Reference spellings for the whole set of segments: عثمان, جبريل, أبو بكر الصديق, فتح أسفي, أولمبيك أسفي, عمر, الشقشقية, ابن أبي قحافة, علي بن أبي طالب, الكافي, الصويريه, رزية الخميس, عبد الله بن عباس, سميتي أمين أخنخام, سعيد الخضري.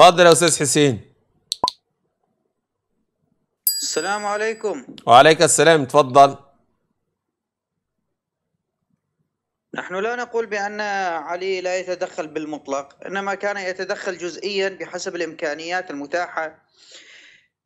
اتفضل يا استاذ حسين. السلام عليكم. وعليك السلام، اتفضل. نحن لا نقول بأن علي لا يتدخل بالمطلق، إنما كان يتدخل جزئيا بحسب الإمكانيات المتاحة.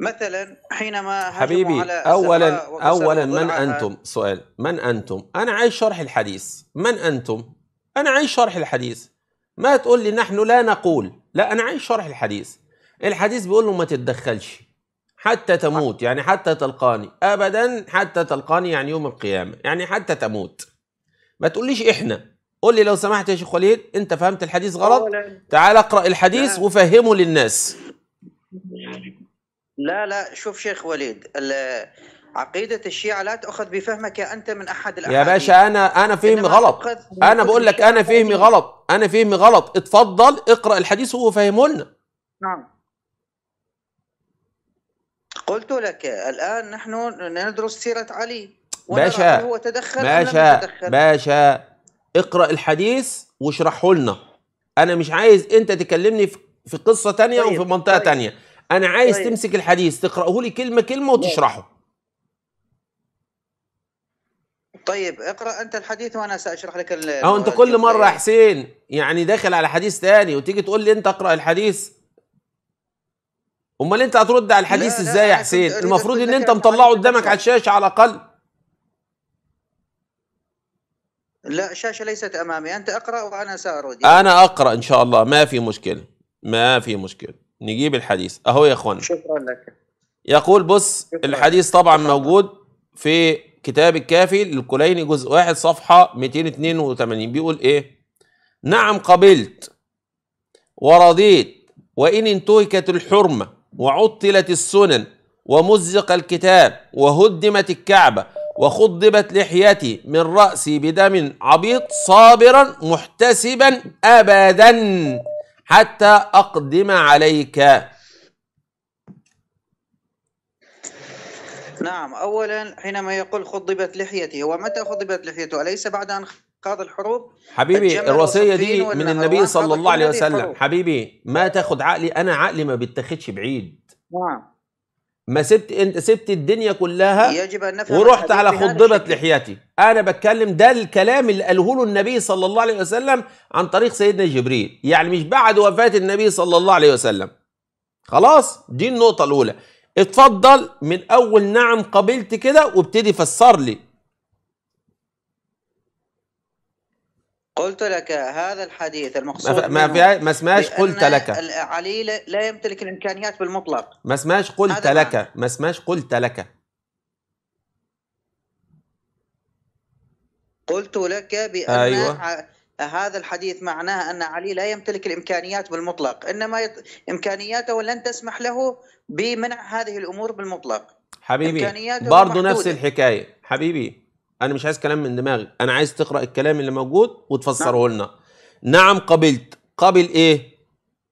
مثلا حينما حبيبي على أولا من أنتم؟ سؤال، من أنتم؟ أنا عايز شرح الحديث. من أنتم؟ أنا عايز شرح الحديث. ما تقول لي نحن لا نقول، لا أنا عايز شرح الحديث. الحديث بيقول له ما تتدخلش حتى تموت، يعني حتى تلقاني، أبدا حتى تلقاني يعني يوم القيامة، يعني حتى تموت. ما تقوليش إحنا، قول لي لو سمحت يا شيخ وليد أنت فهمت الحديث غلط، تعال اقرأ الحديث وفهمه للناس. لا لا شوف شيخ وليد، عقيدة الشيعة لا تأخذ بفهمك أنت من أحد الأحاديث. يا باشا أنا فهمي غلط، أنا بقول لك أنا فهمي غلط، أنا فهمي غلط. اتفضل اقرأ الحديث وفهمه لنا. نعم قلت لك الآن نحن ندرس سيرة علي باشا. هو تدخل باشا اقرأ الحديث واشرحه لنا. أنا مش عايز أنت تكلمني في قصة تانية طيب. وفي منطقة طيب. تانية. أنا عايز طيب. تمسك الحديث تقرأه لي كلمة كلمة وتشرحه. طيب اقرأ أنت الحديث وأنا سأشرح لك. أو أنت كل مرة يا حسين يعني داخل على حديث تاني وتيجي تقول لي أنت اقرأ الحديث. امال انت هترد على الحديث ازاي يا حسين؟ المفروض ان انت مطلعه قدامك على الشاشه على الاقل. لا الشاشه ليست امامي، انت اقرا وانا سارد. انا اقرا ان شاء الله، ما في مشكله، ما في مشكله. نجيب الحديث اهو يا اخوانا. شكرا لك. يقول بص الحديث طبعا موجود في كتاب الكافي للكليني جزء 1 صفحه 282. بيقول ايه؟ نعم قبلت ورضيت وان انتهكت الحرمه وعطلت السنن ومزق الكتاب وهدمت الكعبة وخضبت لحيتي من رأسي بدم عبيط صابرا محتسبا أبدا حتى أقدم عليك. نعم أولا حينما يقول خضبت لحيتي، ومتى خضبت لحيته؟ أليس بعد أن خاض الحروب؟ حبيبي الوصية دي من النبي صلى الله عليه وسلم. حبيبي ما تاخد عقلي، أنا عقلي ما بيتاخدش بعيد. نعم ما سبت، انت سبت الدنيا كلها يجب أن نفهم ورحت على خضبت لحيتي. أنا بتكلم ده الكلام اللي قاله له النبي صلى الله عليه وسلم عن طريق سيدنا جبريل، يعني مش بعد وفاة النبي صلى الله عليه وسلم. خلاص دي النقطة الأولى. اتفضل من أول نعم قبلت كده وابتدي فسر لي. قلت لك هذا الحديث المقصود ما اسمهاش قلت لك. علي لا يمتلك الامكانيات بالمطلق. ما اسمهاش قلت لك، ما اسمهاش قلت لك. قلت لك بأن أيوة. هذا الحديث معناه أن علي لا يمتلك الامكانيات بالمطلق، إنما امكانياته لن تسمح له بمنع هذه الأمور بالمطلق. حبيبي برضه نفس الحكاية. حبيبي أنا مش عايز كلام من دماغي، أنا عايز تقرأ الكلام اللي موجود وتفسره لنا. نعم قبلت، قبل إيه؟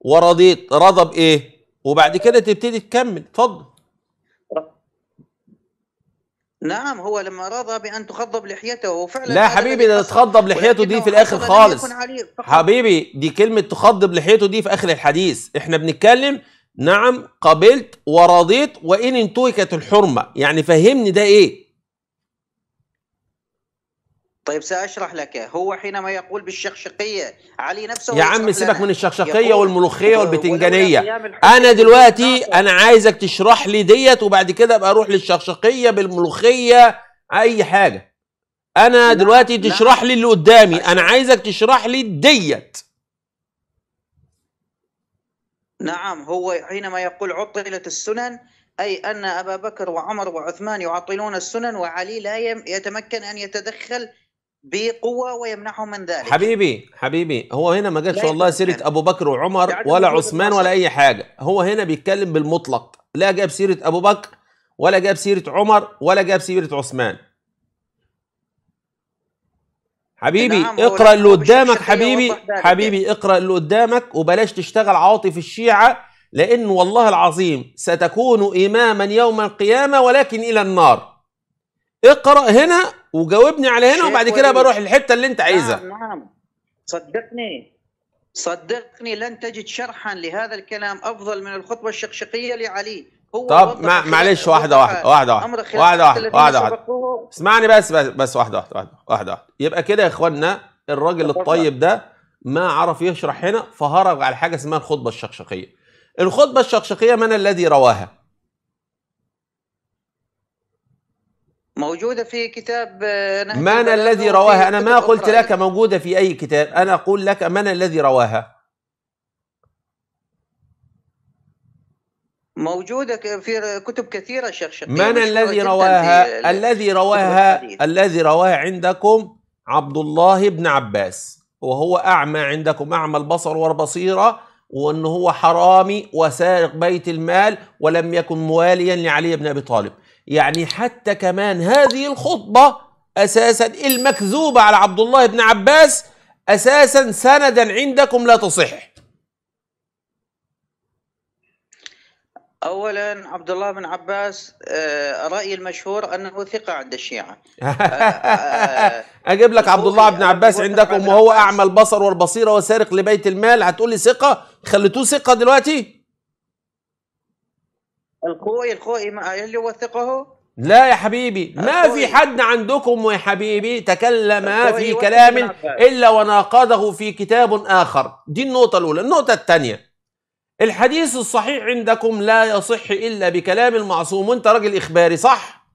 ورضيت، رضى بإيه؟ وبعد كده تبتدي تكمل، اتفضل. نعم هو لما رضى بأن تخضب لحيته وفعلا. لا حبيبي ده تخضب لحيته دي في الآخر خالص. حبيبي دي كلمة تخضب لحيته دي في آخر الحديث، إحنا بنتكلم نعم قبلت ورضيت وإن انتهكت الحرمة، يعني فهمني ده إيه؟ طيب سأشرح لك. هو حينما يقول بالشقشقية علي نفسه. يا عم سيبك من الشقشقية والملوخية والبتنجانية، أنا دلوقتي أنا عايزك تشرح لي ديت وبعد كده أبقى أروح للشقشقية بالملوخية أي حاجة. أنا دلوقتي تشرح لي اللي قدامي، أنا عايزك تشرح لي ديت. نعم هو حينما يقول عطلت السنن أي أن أبا بكر وعمر وعثمان يعطلون السنن وعلي لا يتمكن أن يتدخل بقوة ويمنعهم من ذلك. حبيبي حبيبي هو هنا ما جاتش والله سيرة أبو بكر وعمر ولا عثمان ولا أي حاجة، هو هنا بيتكلم بالمطلق، لا جاب سيرة أبو بكر ولا جاب سيرة عمر ولا جاب سيرة عثمان. حبيبي نعم اقرأ اللي قدامك. حبيبي حبيبي اقرأ اللي قدامك وبلاش تشتغل عاطف الشيعة، لأن والله العظيم ستكون إماما يوم القيامة ولكن إلى النار. اقرأ هنا وجاوبني على هنا وبعد كده بروح الحته اللي انت عايزها. نعم صدقني صدقني لن تجد شرحا لهذا الكلام أفضل من الخطبة الشقشقية لعلي. هو طب معلش واحدة واحدة اسمعني بس واحدة. يبقى كده يا إخوانا الراجل الطيب ده ما عرف يشرح هنا فهرب على حاجة اسمها الخطبة الشقشقية. الخطبة الشقشقية من الذي رواها؟ موجودة في كتاب من الذي رواها؟ أنا ما قلت لك موجودة في أي كتاب، أنا أقول لك من الذي رواها؟ موجودة في كتب كثيرة الشقشقية. من الذي رواها؟ الذي رواها عندكم عبد الله بن عباس، وهو أعمى عندكم، أعمى البصر والبصيرة، وأنه هو حرامي وسارق بيت المال ولم يكن مواليا لعلي بن أبي طالب. يعني حتى كمان هذه الخطبة أساسا المكذوبة على عبد الله بن عباس أساسا سندا عندكم لا تصح. أولا عبد الله بن عباس رأيي المشهور أنه ثقة عند الشيعة. أجيب لك عبد الله بن عباس عندكم وهو أعمى البصر والبصيرة وسارق لبيت المال، هتقولي ثقة؟ خليتوه ثقة دلوقتي؟ الخوئي اللي وثقه؟ لا يا حبيبي، ما في حد عندكم يا حبيبي تكلم في كلام إلا وناقضه في كتاب آخر. دي النقطة الأولى. النقطة الثانية، الحديث الصحيح عندكم لا يصح إلا بكلام المعصوم، وأنت راجل إخباري صح؟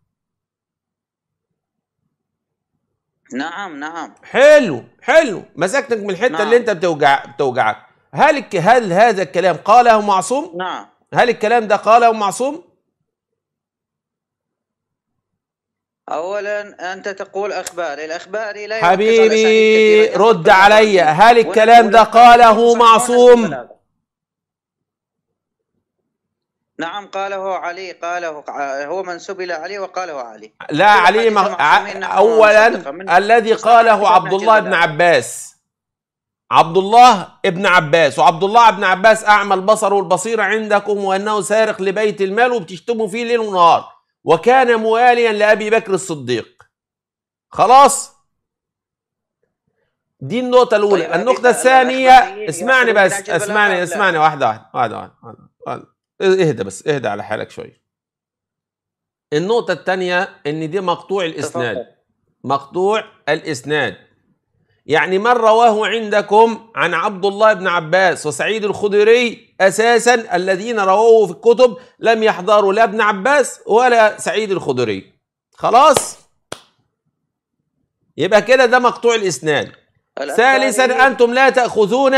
نعم نعم. حلو حلو، مسكتك من الحتة اللي أنت بتوجعك. هل هذا الكلام قاله معصوم؟ نعم. هل الكلام ده قاله معصوم؟ أولا أنت تقول أخباري، الأخباري لا يركز على أسانيد كثيرة. حبيبي رد علي، هل الكلام ده قاله معصوم؟ نعم قاله علي، قاله هو من سبل علي وقاله علي. لا علي أولا الذي قاله عبد الله بن عباس، عبد الله بن عباس، وعبد الله بن عباس أعمى البصر والبصيرة عندكم وأنه سارق لبيت المال وبتشتموا فيه ليل ونهار، وكان مواليا لأبي بكر الصديق. خلاص؟ دي النقطة الأولى. طيب النقطة الثانية، اسمعني بس، اسمعني واحدة. اهدى بس، اهدى على حالك شويه. النقطة الثانية ان دي مقطوع الاسناد، مقطوع الاسناد. يعني من رواه عندكم عن عبد الله بن عباس وسعيد الخضري اساسا الذين رووه في الكتب لم يحضروا لا ابن عباس ولا سعيد الخضري. خلاص؟ يبقى كده ده مقطوع الاسناد. ثالثا أنتم لا تأخذون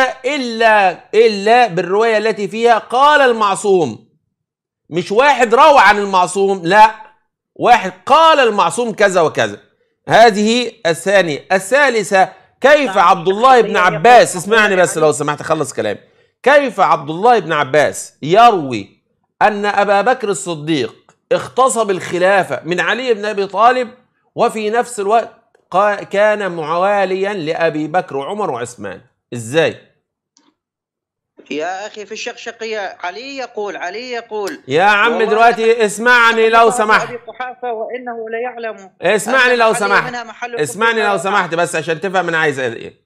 إلا بالرواية التي فيها قال المعصوم، مش واحد روى عن المعصوم، لا واحد قال المعصوم كذا وكذا. هذه الثانية. الثالثة، كيف عبد الله بن عباس، اسمعني بس لو سمحت خلص كلامي، كيف عبد الله بن عباس يروي أن أبا بكر الصديق اغتصب الخلافة من علي بن أبي طالب وفي نفس الوقت كان مواليا لأبي بكر وعمر وعثمان؟ إزاي؟ يا أخي في الشقشقية علي يقول يا عم دلوقتي اسمعني لو سمحت، أبي قحافة وإنه لا يعلم. اسمعني لو سمحت، بس عشان تفهم أنا عايز إيه.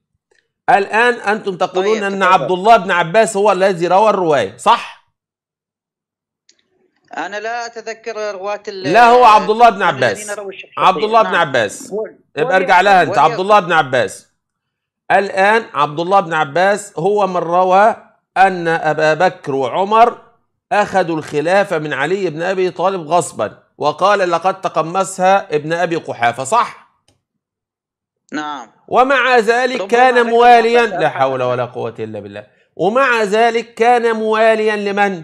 الآن أنتم تقولون أن عبد الله بن عباس هو الذي روى الرواية صح؟ أنا لا أتذكر رواة لا هو عبد الله بن عباس، عبد الله بن عباس. يبقى ارجع لها أنت، عبد الله بن عباس. الآن عبد الله بن عباس هو من روى أن أبا بكر وعمر أخذوا الخلافة من علي بن أبي طالب غصبا وقال لقد تقمصها ابن أبي قحافة صح؟ نعم. ومع ذلك كان مواليا، لا حول ولا قوة إلا بالله، ومع ذلك كان مواليا لمن؟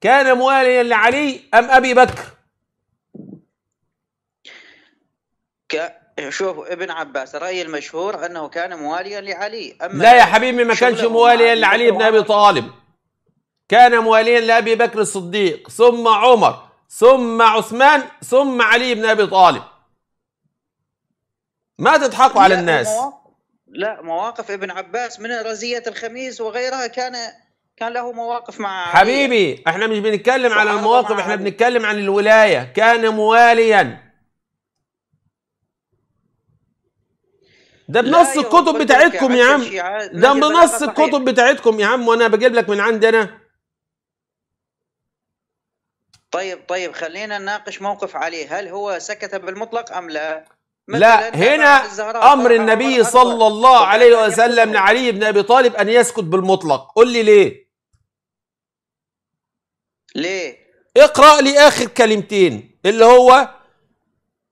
كان مواليا لعلي أم أبي بكر؟ شوف ابن عباس رأي المشهور أنه كان مواليا لعلي. أما لا يا حبيبي ما كانش مواليا لعلي بن أبي طالب، كان مواليا لأبي بكر الصديق ثم عمر ثم عثمان ثم علي بن أبي طالب. ما تضحكوا على الناس. لا مواقف ابن عباس من رزية الخميس وغيرها كان له مواقف مع حبيبي. احنا مش بنتكلم على المواقف، احنا بنتكلم عن الولاية. كان مواليا ده بنص الكتب بتاعتكم يا عم، ده بنص الكتب بتاعتكم يا عم، وانا بجيب لك من عندي انا. طيب خلينا نناقش موقف علي، هل هو سكت بالمطلق ام لا؟ لا، هنا امر النبي صلى الله عليه وسلم لعلي بن ابي طالب ان يسكت بالمطلق. قل لي ليه؟ ليه؟ اقرأ لي اخر كلمتين اللي هو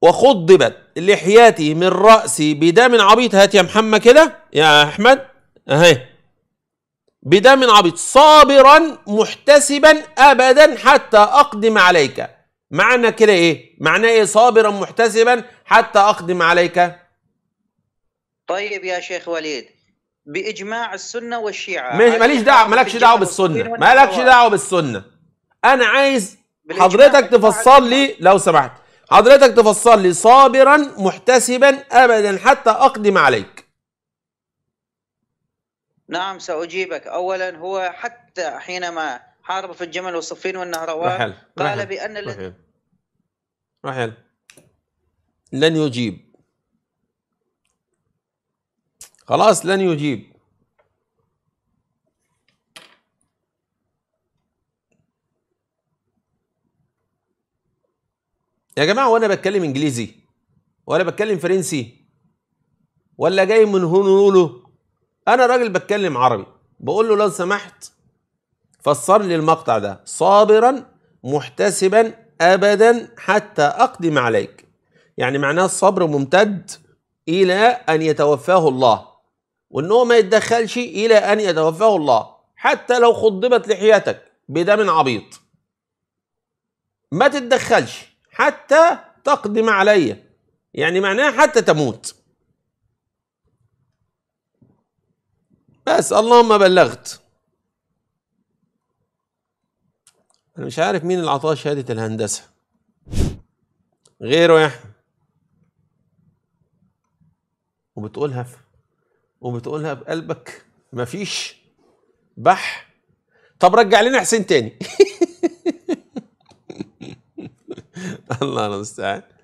وخضبت لحياتي من رأسي بدم عبيط. هات يا محمد كده يا احمد اهي، بدم عبيط صابرا محتسبا ابدا حتى اقدم عليك. معنى كده ايه؟ معناه ايه صابرا محتسبا حتى اقدم عليك؟ طيب يا شيخ وليد، باجماع السنه والشيعه ماليش دعوه، مالكش دعوه بالسنه، مالكش دعوه بالسنه. انا عايز حضرتك تفصل لي لو سمحت، حضرتك تفصل لي صابرا محتسبا ابدا حتى اقدم عليك. نعم ساجيبك. اولا هو حتى حينما حارب في الجمل والصفين والنهروان قال رحل بان رحل لن يجيب، خلاص لن يجيب. يا جماعة وانا بتكلم انجليزي ولا بتكلم فرنسي ولا جاي من هونولو، انا راجل بتكلم عربي، بقول له لو سمحت فسر لي المقطع ده. صابرا محتسبا ابدا حتى اقدم عليك، يعني معناه الصبر ممتد الى ان يتوفاه الله، وان هو ما يتدخلش الى ان يتوفاه الله، حتى لو خضبت لحيتك بدم عبيط ما تتدخلش حتى تقدم علي، يعني معناها حتى تموت. بس اللهم بلغت. انا مش عارف مين اللي عطاه شهادة الهندسة غيره يا احمد، وبتقولها بقلبك مفيش بح. طب رجع لنا حسين تاني الله المستعان.